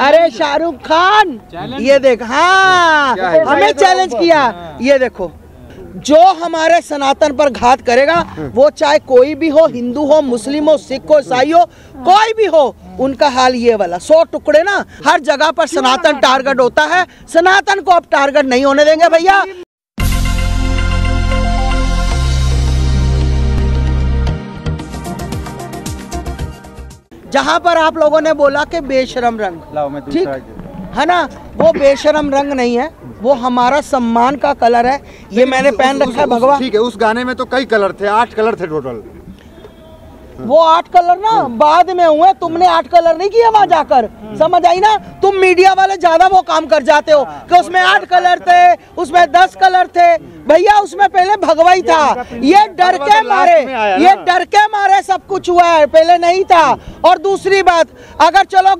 अरे शाहरुख खान, ये देख, हाँ हमें चैलेंज किया। ये देखो, जो हमारे सनातन पर घात करेगा, वो चाहे कोई भी हो, हिंदू हो, मुस्लिम हो, सिख हो, ईसाई हो, कोई भी हो, उनका हाल ये वाला 100 टुकड़े ना। हर जगह पर सनातन टारगेट होता है, सनातन को अब टारगेट नहीं होने देंगे भैया। जहाँ पर आप लोगों ने बोला कि बेशरम रंग, ठीक है ना, वो बेशरम रंग नहीं है, वो हमारा सम्मान का कलर है। ये मैंने पहन रखा है भगवा, ठीक है। उस गाने में तो कई कलर थे, 8 कलर थे टोटल। वो 8 कलर ना बाद में हुए, तुमने 8 कलर नहीं किया वहां जाकर, समझ आई ना। तुम मीडिया वाले ज्यादा वो काम कर जाते हो कि उसमें 8 कलर थे, उसमें 10 कलर थे। भैया उसमें पहले भगवा ही था। ये डर के मारे सब कुछ हुआ है, पहले नहीं था। और दूसरी बात, अगर चलो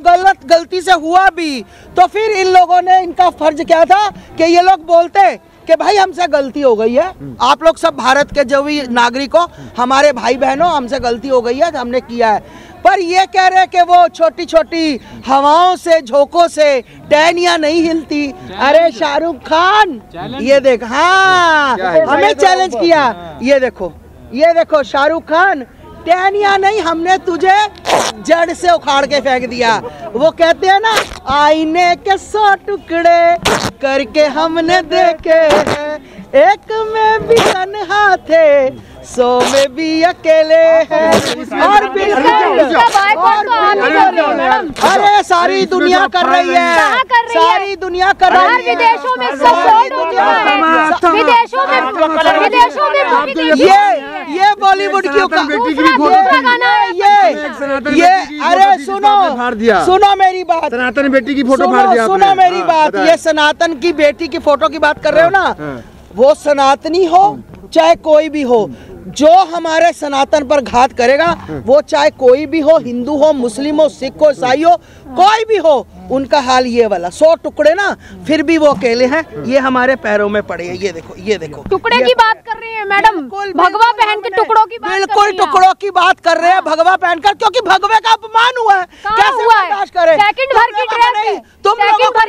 गलती से हुआ भी, तो फिर इन लोगों ने, इनका फर्ज क्या था कि ये लोग बोलते कि भाई हमसे गलती हो गई है, आप लोग सब भारत के जो भी नागरिक हो, हमारे भाई बहनों, हमसे गलती हो गई है, हमने किया है। पर ये कह रहे कि वो छोटी छोटी हवाओं से, झोंकों से टहनियां नहीं हिलती। अरे शाहरुख खान, ये देख, हाँ हमें चैलेंज किया। ये देखो शाहरुख खान, टहनियां नहीं, हमने तुझे जड़ से उखाड़ के फेंक दिया। वो कहते हैं ना, आईने के 100 टुकड़े करके हमने देखे हैं, एक में भी तन्हा थे, 100 में भी अकेले हैं। अरे सारी दुनिया कर रही है, सारी दुनिया कर रही है, विदेशों में ये बॉलीवुड क्यों का ये अरे सुनो मेरी बात, सनातन बेटी की फोटो फाड़ दिया। सुनो मेरी बात, ये सनातन की बेटी की फोटो की बात कर रहे हो ना, वो सनातनी हो चाहे कोई भी हो, जो हमारे सनातन पर घात करेगा, वो चाहे कोई भी हो, हिंदू हो, मुस्लिम हो, सिख हो, ईसाई हो, कोई भी हो, उनका हाल ये वाला। 100 टुकड़े ना, फिर भी वो अकेले हैं, ये हमारे पैरों में पड़े हैं। ये देखो टुकड़े की बात कर रही है मैडम, भगवा पहन के टुकड़ों की बात, बिल्कुल टुकड़ों की बात कर रहे हैं, भगवा पहनकर, क्योंकि भगवे का अपमान हुआ है। कैसे बर्दाश्त करें? तुम लोगों को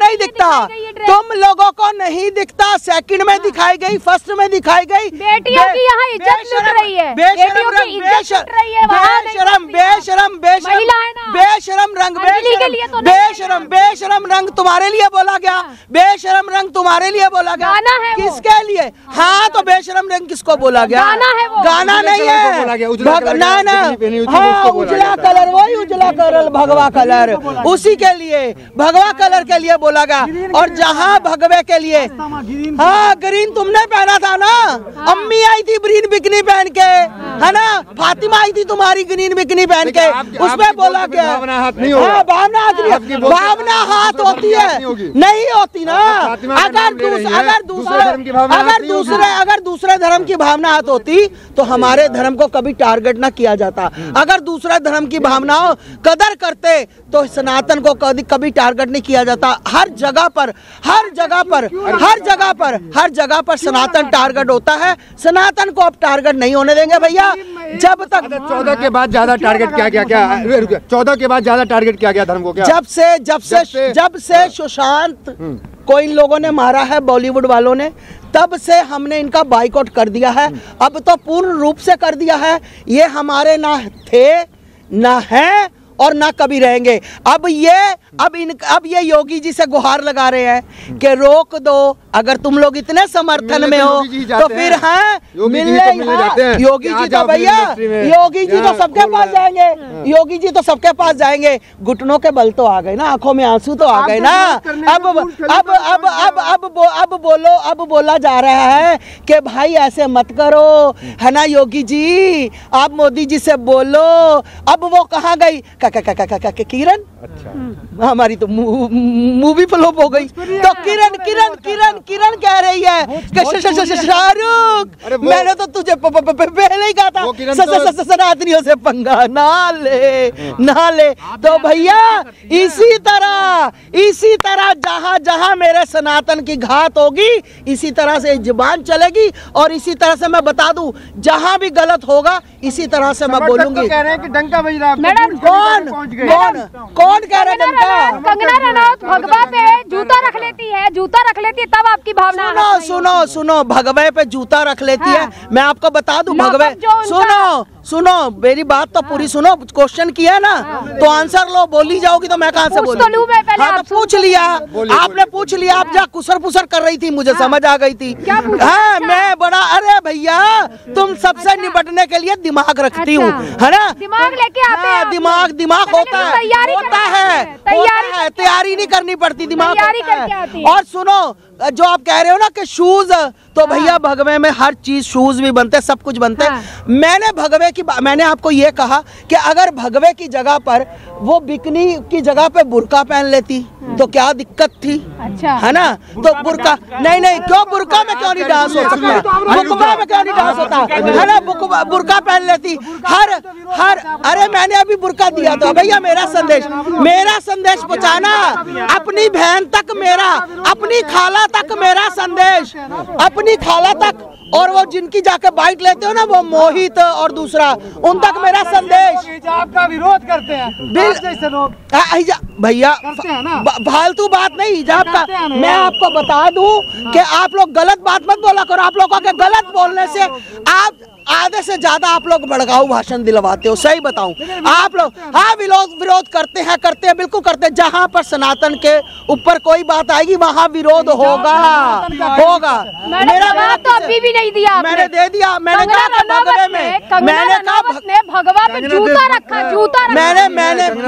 नहीं दिखता। सेकंड में दिखाई गई, फर्स्ट में दिखाई गई। बेटियों की यहाँ इज्जत लुट रही है, बेशरम रंग तुम्हारे लिए बोला गया, बेशरम रंग तुम्हारे लिए बोला गया। किसके लिए? हाँ, तो बेशरम रंग किसको बोला गया? गाना नहीं है, उजला कलर, वही उजला कलर, भगवा कलर, उसी के लिए, भगवा कलर के लिए बोला गया। और जहाँ भगवे के लिए, हाँ ग्रीन तुमने पहना था ना, अम्मी आई थी ग्रीन बिकनी पहन के, है ना, फातिमा आई थी तुम्हारी ग्रीन बिकनी पहन के, उसमें बोला गया। भावना हाथ होती है, नहीं होती ना। अगर दूसरे धर्म की भावना हाथ होती, तो हमारे धर्म को कभी टारगेट ना किया जाता। अगर दूसरे धर्म की भावनाओं कदर करते, तो सनातन को कभी टारगेट नहीं किया जाता। हर जगह पर सनातन टारगेट होता है, सनातन को अब टारगेट नहीं होने देंगे भैया। जब तक 14 के बाद ज्यादा टारगेट किया गया धर्म को, जब से सुशांत को इन लोगों ने मारा है, बॉलीवुड वालों ने, तब से हमने इनका बाइकआउट कर दिया है। अब तो पूर्ण रूप से कर दिया है। ये हमारे ना थे, ना हैं और ना कभी रहेंगे। अब ये योगी जी से गुहार लगा रहे हैं कि रोक दो, अगर तुम लोग इतने समर्थन में हो तो फिर योगी जी तो सबके पास जाएंगे। घुटनों के बल तो आ गए ना, आंखों में आंसू तो आ गए ना। अब बोला जा रहा है कि भाई ऐसे मत करो, है ना योगी जी, आप मोदी जी से बोलो। अब वो कहाँ गई किरण? अच्छा, हमारी तो मूवी फ्लॉप हो गई। तो किरण कह रही है कि शाहरुख, मैंने तो तुझे पहले ही कहा था, सनातनियों से पंगा ना ले। तो भैया इसी तरह जहां मेरे सनातन की घात होगी, इसी तरह से जुबान चलेगी। और इसी तरह से मैं बता दूं, जहां भी गलत होगा, इसी तरह से मैं बोलूंगी। कह रहे हैं कि डंका बज रहा है, कौन कौन कह रहा है? कंगना रनौत भगवा पे जूता रख लेती है, तब आपकी भावना? सुनो सुनो सुनो, भगवे पे जूता रख लेती है, मैं आपको बता दूं भगवे, सुनो सुनो मेरी बात तो पूरी सुनो, क्वेश्चन किया ना तो आंसर लो, बोली जाओगी तो मैं कहाँ से बोलूं? पूछ लिया आपने, पूछ लिया आप, जा कुसर पुसर कर रही थी, मुझे समझ आ गई थी। हाँ मैं बड़ा, अरे भैया तुम सबसे निपटने के लिए दिमाग रखती हूँ, है ना? दिमाग लेके आते हैं, दिमाग होता है, तैयारी नहीं करनी पड़ती, दिमाग होता है। और सुनो जो आप कह रहे हो ना कि शूज, तो भैया भगवे में हर चीज, शूज भी बनते, सब कुछ बनते। मैंने भगवे की, मैंने आपको ये कहा कि अगर भगवे की जगह पर वो बिकनी की जगह पे बुर्का पहन लेती तो क्या दिक्कत थी? अच्छा है ना? तो बुर्का नहीं, नहीं क्यों बुर्का में क्यों नहीं डांस हो सकता? बुकवा में क्यों नहीं डांस होता है ना? बुर्का पहन लेती हर अरे मैंने अभी बुर्का दिया था भैया, मेरा संदेश पहुँचाना, अपनी बहन तक मेरा, अपनी खाला तक मेरा संदेश, अपनी खाला तक, और वो जिनकी जाके बाइट लेते हो ना वो मोहित और दूसरा, उन तक मेरा संदेश। हिजाब का विरोध करते हैं भैया, फालतू बात नहीं हिजाब का। मैं आपको बता दूं कि आप लोग गलत बात मत बोला करो, आप लोगों के गलत बोलने से आप आधे से ज्यादा आप लोग भड़काऊ भाषण दिलवाते हो, सही बताऊं आप लोग। हाँ विरोध करते हैं बिल्कुल करते हैं, जहाँ पर सनातन के ऊपर कोई बात आएगी वहाँ विरोध होगा। मेरा बात तो अभी भी नहीं दिया, मैंने दे दिया, मैंने कहा भगवे में, मैंने कहा भगवा में जूता रखा,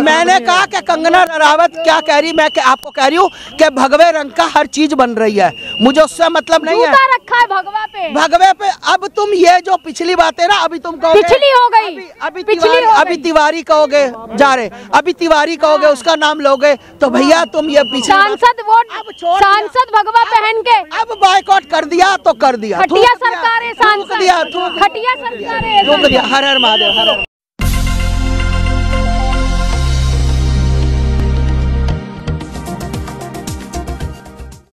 मैंने कहा कि कंगना रनौत क्या कह रही, मैं आपको कह रही हूँ कि भगवे रंग का हर चीज बन रही है, मुझे उससे मतलब नहीं है, रखा है भगवे पे। अब तुम ये जो पिछली बात है ना, अभी तुम कहोगे पिछली हो गई, अभी तिवारी कहोगे, जा रहे अभी तिवारी कहोगे, उसका नाम लोगे तो भैया तुम ये पिछली सांसद भगवा पहन के अब बायकॉट कर दिया तो कर दिया, खटिया सरकार है, सांसद खटिया सरकार है। हर हर महादेव।